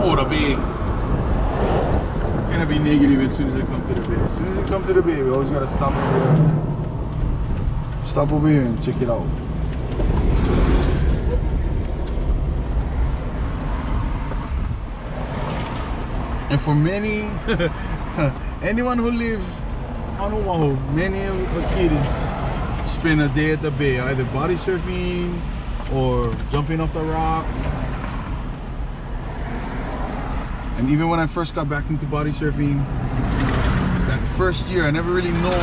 Oh, the bay. It's gonna be negative as soon as I come to the bay. As soon as I come to the bay, we always gotta stop over here. Stop over here and check it out. And for many, anyone who lives on Oahu, many of the kids spend a day at the bay, either body surfing or jumping off the rock. And even when I first got back into body surfing, that first year, I never really know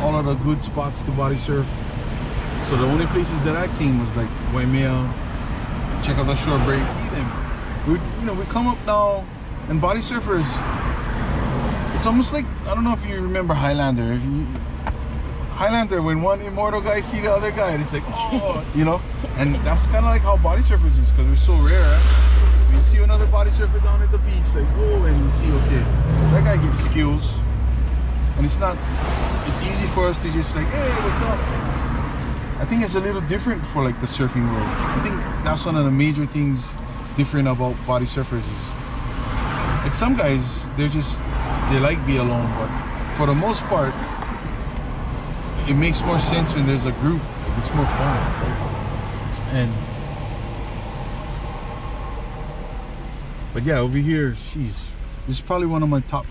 all of the good spots to body surf. So the only places that I came was like Waimea, check out the shore break. We come up now. And body surfers, it's almost like, I don't know if you remember Highlander. Highlander, when one immortal guy see the other guy, and it's like, oh, you know? And that's kind of like how body surfers is, because we're so rare. When you see another body surfer down at the beach, like, whoa, and you see, okay, that guy gets skills. And it's not, it's easy for us to just like, hey, what's up? I think it's a little different for like the surfing world. I think that's one of the major things different about body surfers is, like some guys, they like be alone, but for the most part, it makes more sense when there's a group. Like it's more fun. But yeah, over here, jeez, this is probably one of my top.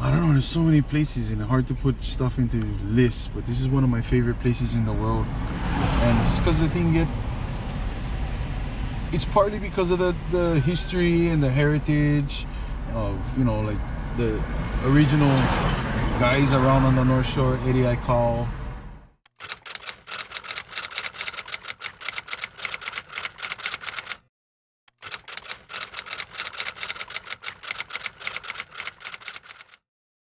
I don't know. There's so many places, and hard to put stuff into lists. But this is one of my favorite places in the world, and just because the thing gets. It's partly because of the history and the heritage of, you know, like the original guys around on the North Shore, Eddie Aikau.